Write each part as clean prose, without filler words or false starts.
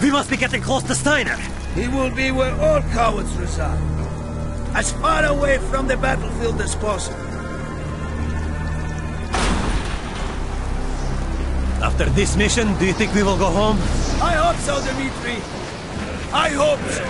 We must be getting close to Steiner. He will be where all cowards reside. As far away from the battlefield as possible. After this mission, do you think we will go home? I hope so, Dimitri. I hope so.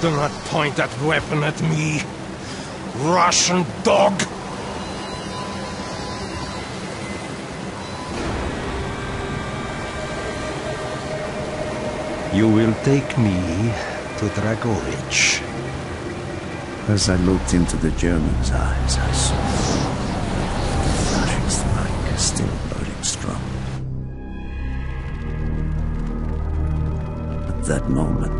Do not point that weapon at me, Russian dog! You will take me to Dragovich. As I looked into the German's eyes, I saw a flashing spike still burning strong. At that moment,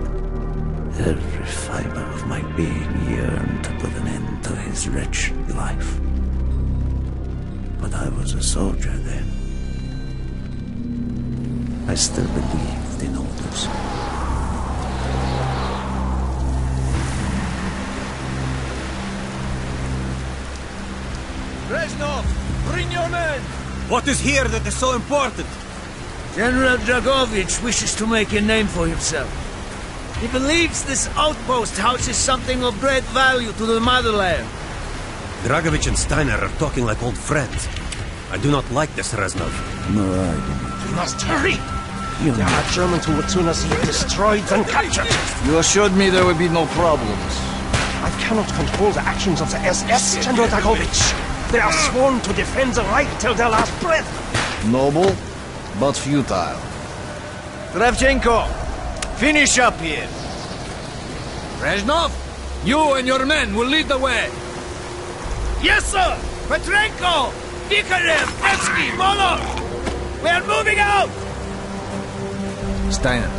every fiber of my being yearned to put an end to his wretched life. But I was a soldier then. I still believed in orders. Reznov, bring your men! What is here that is so important? General Dragovich wishes to make a name for himself. He believes this outpost houses something of great value to the motherland. Dragovich and Steiner are talking like old friends. I do not like this, Reznov. No, I don't. We must hurry! There are Germans who would sooner see it destroyed than captured. You assured me there would be no problems. I cannot control the actions of the SS, General Dragovich. They are sworn to defend the Reich till their last breath. Noble, but futile. Drevchenko, finish up here. Reznov, you and your men will lead the way. Yes, sir! Petrenko! Nikarev! Vetsky! Molov! We are moving out! Steiner,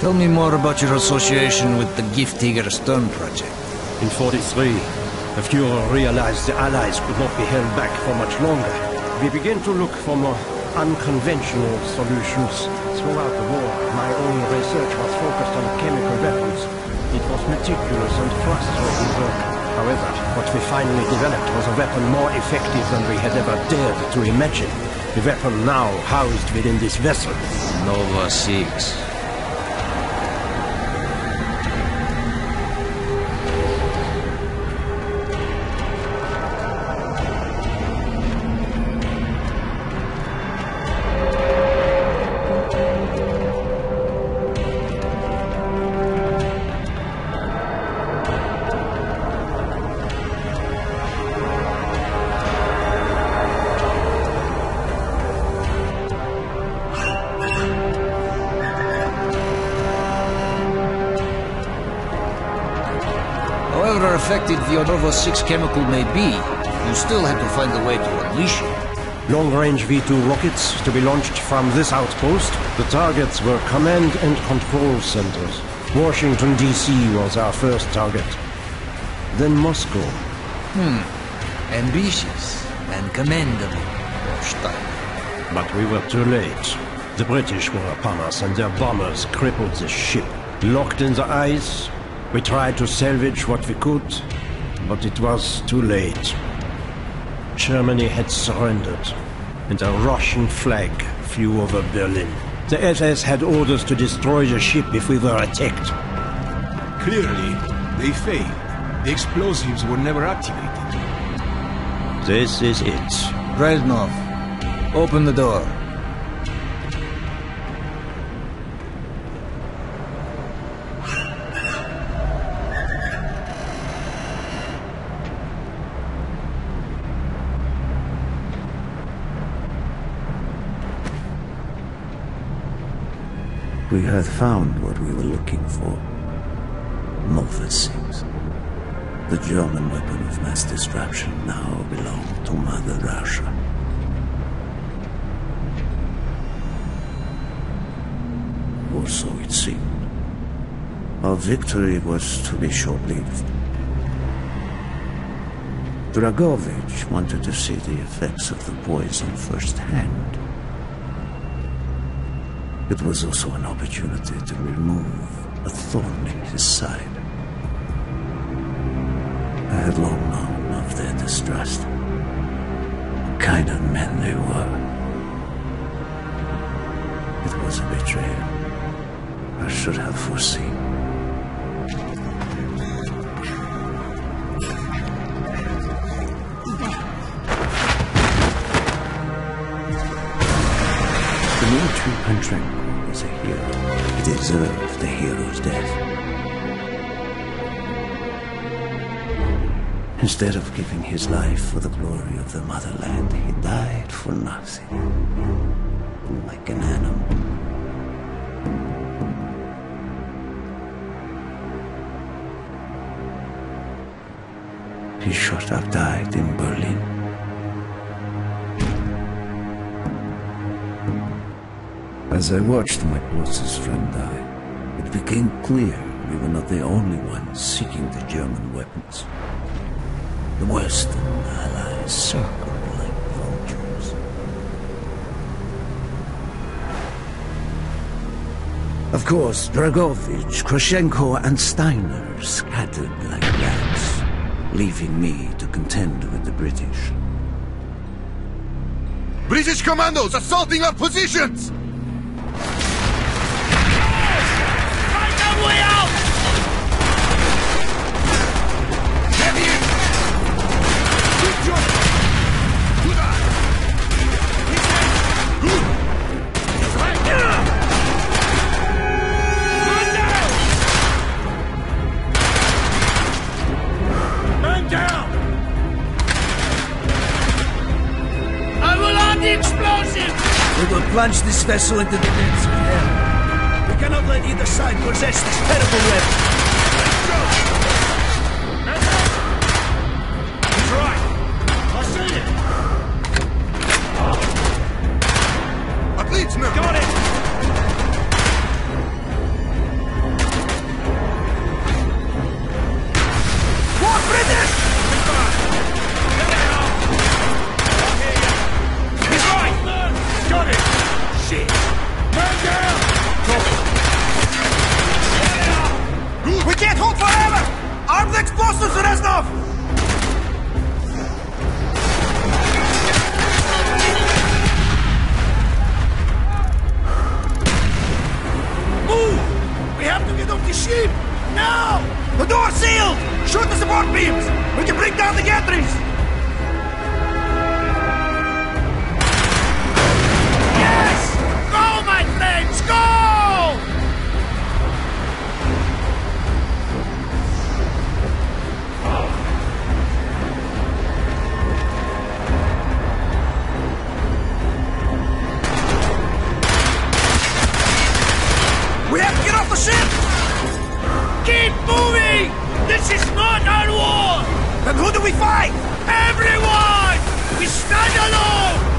tell me more about your association with the Giftiger Stern project. In 43, the Fuhrer realized the Allies could not be held back for much longer. We began to look for more unconventional solutions. Throughout the war, my own research was focused on chemical weapons. It was meticulous and frustrating work. However, what we finally developed was a weapon more effective than we had ever dared to imagine. The weapon now housed within this vessel. Nova 6. However effective the Onovo 6 chemical may be, you still have to find a way to unleash it. Long-range V-2 rockets to be launched from this outpost. The targets were command and control centers. Washington, D.C. was our first target. Then Moscow. Ambitious and commendable, Steiner. But we were too late. The British were upon us and their bombers crippled the ship. Locked in the ice, we tried to salvage what we could, but it was too late. Germany had surrendered, and a Russian flag flew over Berlin. The SS had orders to destroy the ship if we were attacked. Clearly, they failed. The explosives were never activated. This is it. Reznov, open the door. We had found what we were looking for. Nova 6. The German weapon of mass destruction now belonged to Mother Russia. Or so it seemed. Our victory was to be short-lived. Dragovich wanted to see the effects of the poison firsthand. It was also an opportunity to remove a thorn in his side. I had long known of their distrust. The kind of men they were. It was a betrayal I should have foreseen. Dimitri and Trank. A hero. He deserved the hero's death. Instead of giving his life for the glory of the motherland, he died for nothing. Like an animal. He should have died in Berlin. As I watched my closest friend die, it became clear we were not the only ones seeking the German weapons. The Western Allies circled like vultures. Of course, Dragovich, Kroshenko, and Steiner scattered like rats, leaving me to contend with the British. British commandos assaulting our positions! will plunge this vessel into the depths of hell. We cannot let either side possess this terrible weapon. He's right. I see it. I bleeds now. Got it. What, British? He's right. Got it. Shit. Man down. We can't hold forever. Arm the explosives, Reznov. We have to get off the ship! Now! The door's sealed! Shoot the support beams! We can bring down the gantries! Yes! Go, my friends! Go! Keep moving! This is not our war! Then who do we fight? Everyone! We stand alone!